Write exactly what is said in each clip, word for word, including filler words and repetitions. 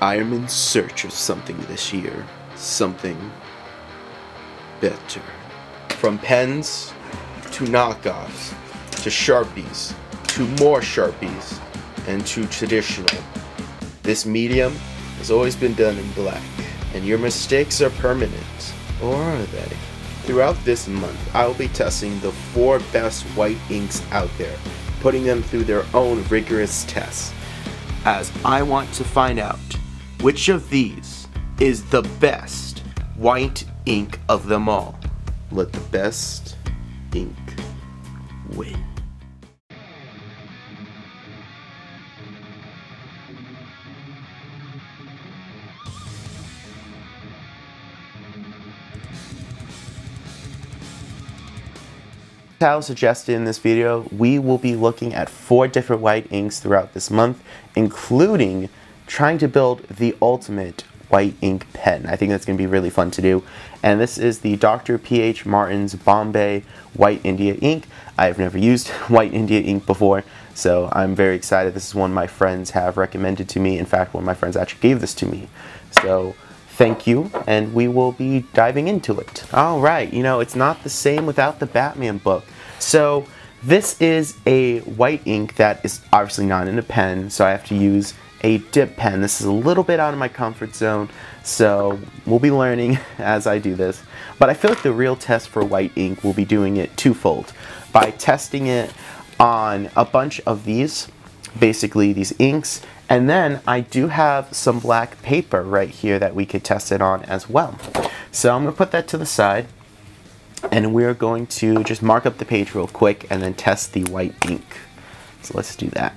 I am in search of something this year. Something better. From pens to knockoffs, to Sharpies, to more Sharpies, and to traditional. This medium has always been done in black, and your mistakes are permanent. Or are they? Throughout this month, I will be testing the four best white inks out there, putting them through their own rigorous tests, as I want to find out which of these is the best white ink of them all. Let the best ink win. As suggested in this video, we will be looking at four different white inks throughout this month, including trying to build the ultimate white ink pen. I think that's going to be really fun to do. And this is the Doctor P H Martin's Bombay White India Ink. I've never used White India Ink before, so I'm very excited. This is one my friends have recommended to me. In fact, one of my friends actually gave this to me. So thank you, and we will be diving into it. All right, you know, it's not the same without the Batman book. So this is a white ink that is obviously not in a pen, so I have to use a dip pen. This is a little bit out of my comfort zone, so we'll be learning as I do this. But I feel like the real test for white ink, we'll be doing it twofold, by testing it on a bunch of these, basically these inks, and then I do have some black paper right here that we could test it on as well. So I'm going to put that to the side, and we're going to just mark up the page real quick and then test the white ink. So let's do that.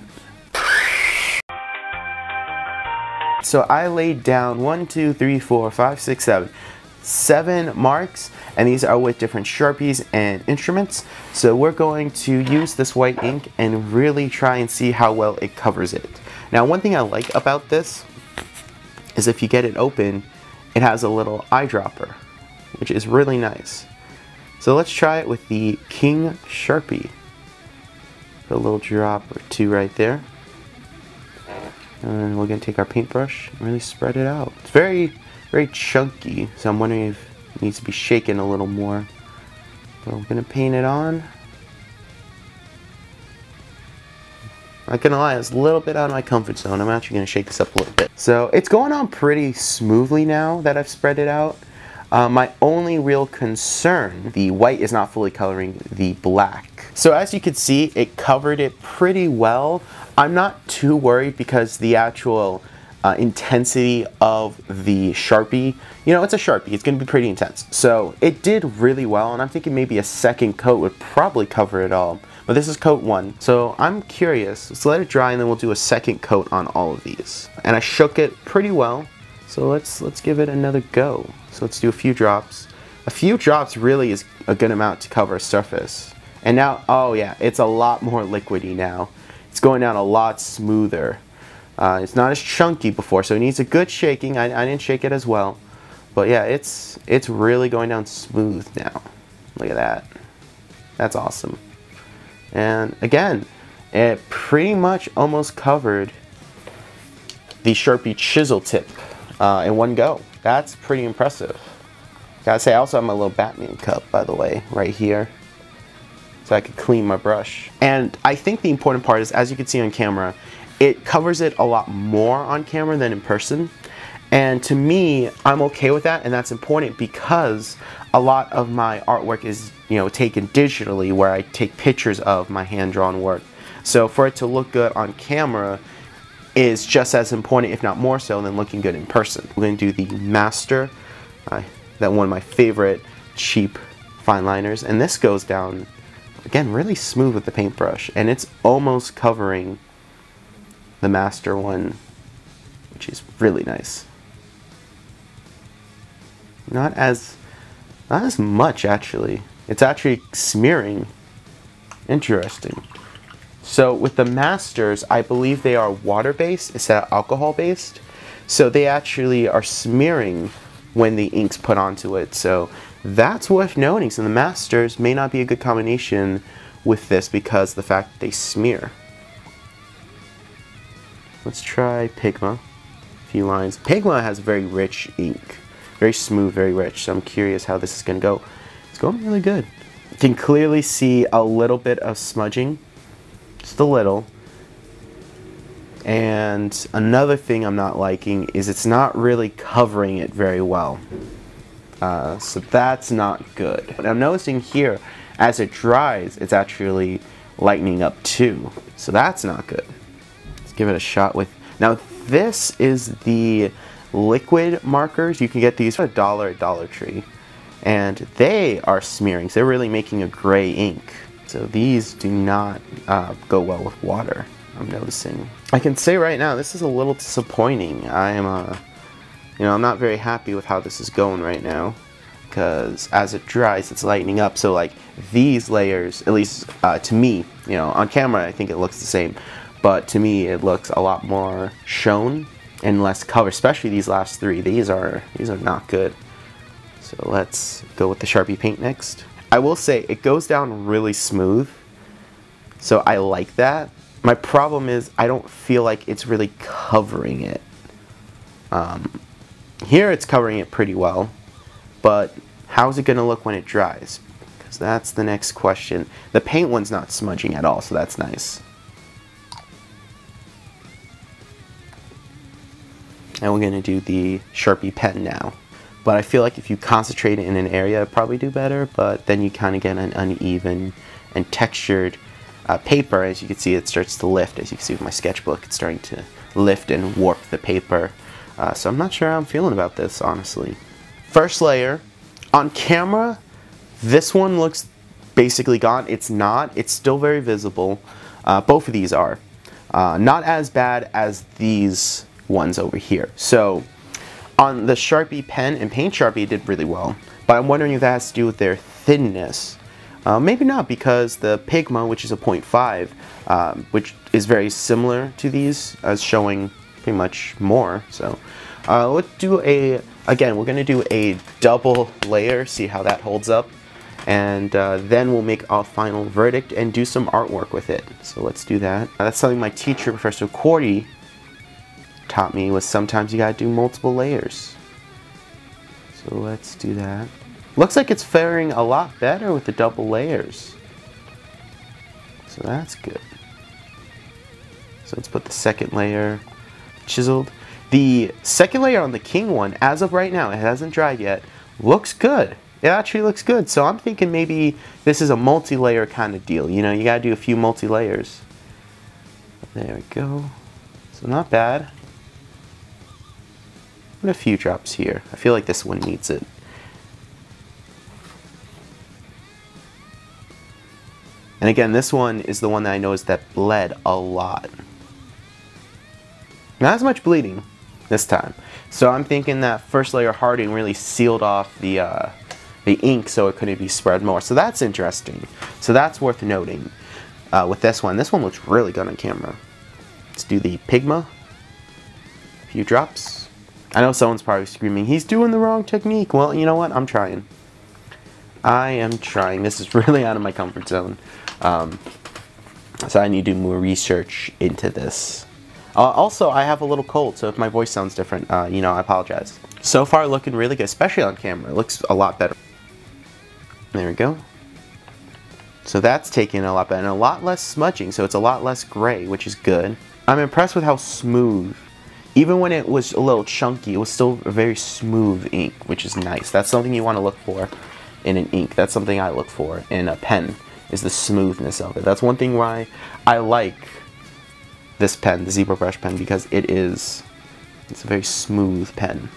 So I laid down one, two, three, four, five, six, seven. Seven marks, and these are with different Sharpies and instruments. So we're going to use this white ink and really try and see how well it covers it. Now, one thing I like about this is if you get it open, it has a little eyedropper, which is really nice. So let's try it with the King Sharpie. Put a little drop or two right there. And we're gonna take our paintbrush and really spread it out. It's very Very chunky, so I'm wondering if it needs to be shaken a little more. But I'm gonna paint it on. Not gonna lie, it's a little bit out of my comfort zone. I'm actually gonna shake this up a little bit. So it's going on pretty smoothly now that I've spread it out. Uh, my only real concern, the white is not fully coloring the black. So as you can see, it covered it pretty well. I'm not too worried because the actual Uh, intensity of the Sharpie, you know, it's a Sharpie, it's gonna be pretty intense. So it did really well, and I'm thinking maybe a second coat would probably cover it all, but this is coat one. So I'm curious, let's let it dry and then we'll do a second coat on all of these. And I shook it pretty well, so let's let's give it another go. So let's do a few drops. A few drops really is a good amount to cover a surface. And now, oh yeah, it's a lot more liquidy now. It's going down a lot smoother. Uh, it's not as chunky before, so it needs a good shaking. I, I didn't shake it as well, but yeah, it's it's really going down smooth now. Look at that. That's awesome. And again, it pretty much almost covered the Sharpie chisel tip uh, in one go. That's pretty impressive. Gotta say, I also have my little Batman cup, by the way, right here, so I could clean my brush. And I think the important part is, as you can see on camera, it covers it a lot more on camera than in person. And to me, I'm okay with that, and that's important because a lot of my artwork is, you know, taken digitally, where I take pictures of my hand-drawn work. So for it to look good on camera is just as important, if not more so, than looking good in person. We're gonna do the Master, uh, that one of my favorite cheap fine liners. And this goes down, again, really smooth with the paintbrush, and it's almost covering the Master one, which is really nice. Not as, not as much actually. It's actually smearing. Interesting. So with the Masters, I believe they are water-based instead of alcohol-based. So they actually are smearing when the ink's put onto it. So that's worth noting. So the Masters may not be a good combination with this because the fact that they smear. Let's try Pigma. A few lines. Pigma has very rich ink. Very smooth, very rich. So I'm curious how this is going to go. It's going really good. You can clearly see a little bit of smudging. Just a little. And another thing I'm not liking is it's not really covering it very well. Uh, so that's not good. But I'm noticing here, as it dries, it's actually lightening up too. So that's not good. Let's give it a shot with... Now this is the liquid markers. You can get these for a dollar at Dollar Tree. And they are smearing, so they're really making a gray ink. So these do not uh, go well with water, I'm noticing. I can say right now, this is a little disappointing. I am, uh, you know, I'm not very happy with how this is going right now, because as it dries, it's lightening up. So like these layers, at least uh, to me, you know, on camera, I think it looks the same, but to me, it looks a lot more shown and less cover, especially these last three. These are, these are not good. So let's go with the Sharpie paint next. I will say it goes down really smooth, so I like that. My problem is I don't feel like it's really covering it. Um, here it's covering it pretty well, but how's it gonna look when it dries? Because that's the next question. The paint one's not smudging at all, so that's nice. And we're gonna do the Sharpie pen now. But I feel like if you concentrate in an area, it'd probably do better, but then you kind of get an uneven and textured uh, paper. As you can see, it starts to lift. As you can see with my sketchbook, it's starting to lift and warp the paper. Uh, so I'm not sure how I'm feeling about this, honestly. First layer, on camera, this one looks basically gone. It's not, it's still very visible. Uh, both of these are. Uh, not as bad as these ones over here. So. On the Sharpie pen and paint Sharpie, it did really well, but I'm wondering if that has to do with their thinness. Uh, maybe not, because the Pigma, which is a point five, um, which is very similar to these, as showing pretty much more. So uh, let's do a, again, we're gonna do a double layer, see how that holds up, and uh, then we'll make our final verdict and do some artwork with it. So let's do that. Uh, that's something my teacher, Professor Cordy, taught me, was sometimes you gotta do multiple layers. So let's do that. Looks like it's faring a lot better with the double layers. So that's good. So let's put the second layer chiseled. The second layer on the King one, as of right now, it hasn't dried yet, looks good. It actually looks good. So I'm thinking maybe this is a multi-layer kind of deal. You know, you gotta do a few multi-layers. There we go. So not bad. Put a few drops here. I feel like this one needs it. And again, this one is the one that I noticed that bled a lot. Not as much bleeding this time. So I'm thinking that first layer hardening really sealed off the, uh, the ink, so it couldn't be spread more. So that's interesting. So that's worth noting uh, with this one. This one looks really good on camera. Let's do the Pigma. A few drops. I know someone's probably screaming, he's doing the wrong technique. Well, you know what? I'm trying. I am trying. This is really out of my comfort zone. Um, so I need to do more research into this. Uh, also, I have a little cold, so if my voice sounds different, uh, you know, I apologize. So far, looking really good, especially on camera. It looks a lot better. There we go. So that's taking a lot better, and a lot less smudging, so it's a lot less gray, which is good. I'm impressed with how smooth. Even when it was a little chunky, it was still a very smooth ink, which is nice. That's something you want to look for in an ink. That's something I look for in a pen, is the smoothness of it. That's one thing why I like this pen, the Zebra brush pen, because it is, it's a very smooth pen.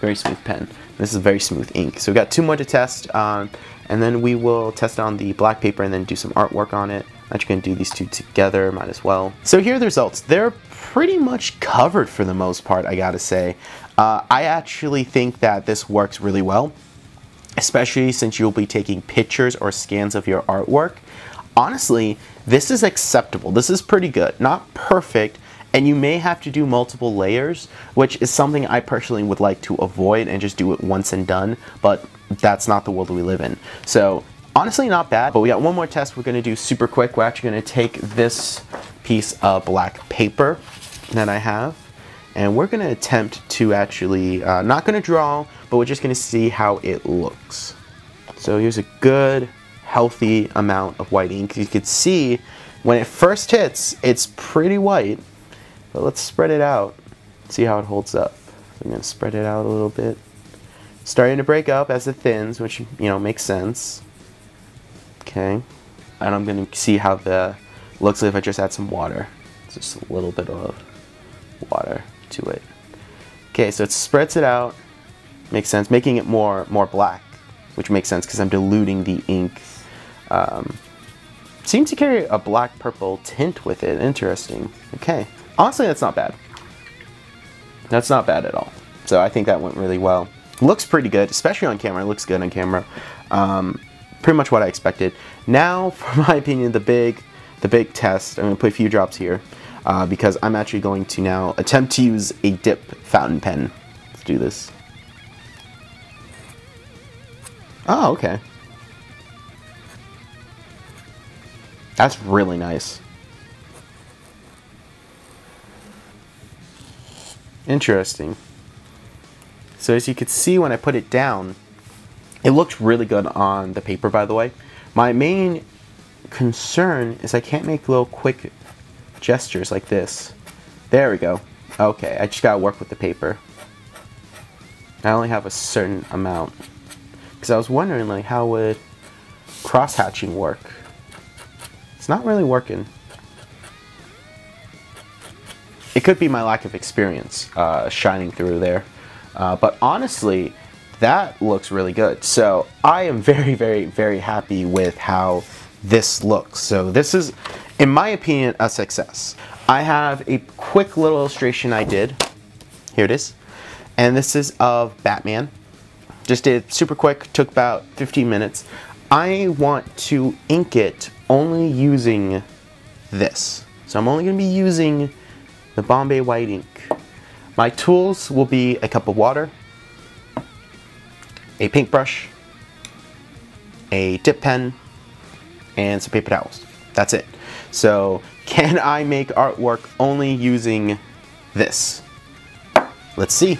Very smooth pen. This is a very smooth ink. So we've got two more to test, um, and then we will test on the black paper and then do some artwork on it. I'm just gonna do these two together, might as well. So here are the results. They're pretty much covered for the most part, I gotta say. Uh, I actually think that this works really well, especially since you'll be taking pictures or scans of your artwork. Honestly, this is acceptable. This is pretty good, not perfect, and you may have to do multiple layers, which is something I personally would like to avoid and just do it once and done, but that's not the world we live in. So. Honestly, not bad, but we got one more test we're gonna do super quick. We're actually gonna take this piece of black paper that I have, and we're gonna attempt to actually, uh, not gonna draw, but we're just gonna see how it looks. So here's a good, healthy amount of white ink. You can see when it first hits, it's pretty white, but let's spread it out, see how it holds up. I'm gonna spread it out a little bit. Starting to break up as it thins, which, you know, makes sense. Okay, and I'm gonna see how the looks like if I just add some water. Just a little bit of water to it. Okay, so it spreads it out, makes sense, making it more more black, which makes sense because I'm diluting the ink. Um, seems to carry a black purple tint with it. Interesting. Okay, honestly, that's not bad. That's not bad at all. So I think that went really well. Looks pretty good, especially on camera. It looks good on camera. Um, pretty much what I expected. Now, for my opinion, the big the big test. I'm gonna put a few drops here uh, because I'm actually going to now attempt to use a dip fountain pen. Let's do this. Oh, okay. That's really nice. Interesting. So as you can see when I put it down, it looked really good on the paper, by the way. My main concern is I can't make little quick gestures like this. There we go. Okay, I just gotta work with the paper. I only have a certain amount. Because I was wondering, like, how would cross-hatching work? It's not really working. It could be my lack of experience uh, shining through there. Uh, but honestly, that looks really good. So I am very, very, very happy with how this looks. So this is, in my opinion, a success. I have a quick little illustration I did. Here it is. And this is of Batman. Just did it super quick, took about fifteen minutes. I want to ink it only using this. So I'm only gonna be using the Bombay White ink. My tools will be a cup of water, a paintbrush, a dip pen, and some paper towels. That's it. So can I make artwork only using this? Let's see.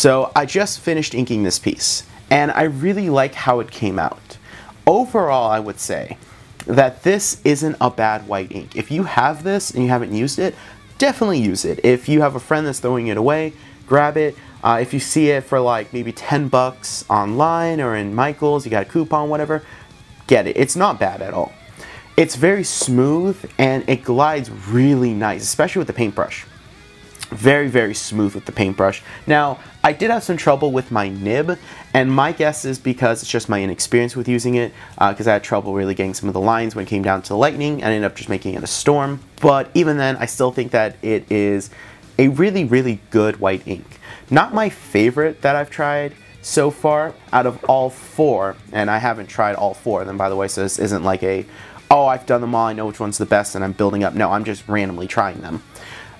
So I just finished inking this piece, and I really like how it came out. Overall, I would say that this isn't a bad white ink. If you have this and you haven't used it, definitely use it. If you have a friend that's throwing it away, grab it. Uh, if you see it for like maybe ten bucks online or in Michael's, you got a coupon, whatever, get it. It's not bad at all. It's very smooth and it glides really nice, especially with the paintbrush. Very, very smooth with the paintbrush. Now, I did have some trouble with my nib, and my guess is because it's just my inexperience with using it, because uh, I had trouble really getting some of the lines when it came down to lightning. I ended up just making it a storm. But even then, I still think that it is a really, really good white ink. Not my favorite that I've tried so far out of all four, and I haven't tried all four of them, by the way, so this isn't like a, oh, I've done them all, I know which one's the best, and I'm building up. No, I'm just randomly trying them.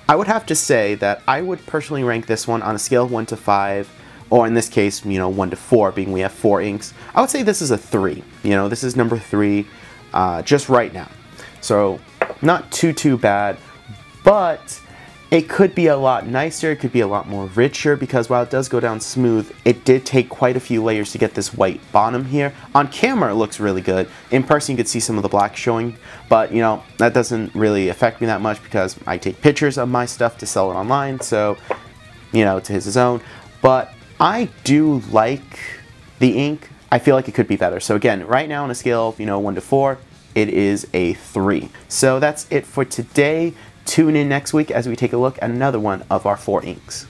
I would have to say that I would personally rank this one on a scale of one to five, or in this case, you know, one to four, being we have four inks. I would say this is a three. You know, this is number three uh, just right now. So not too, too bad, but it could be a lot nicer, it could be a lot more richer, because while it does go down smooth, it did take quite a few layers to get this white bottom here. On camera, it looks really good. In person, you could see some of the black showing, but you know, that doesn't really affect me that much because I take pictures of my stuff to sell it online, so, you know, to his, his own. But I do like the ink. I feel like it could be better. So again, right now on a scale of, you know, one to four, it is a three. So that's it for today. Tune in next week as we take a look at another one of our four inks.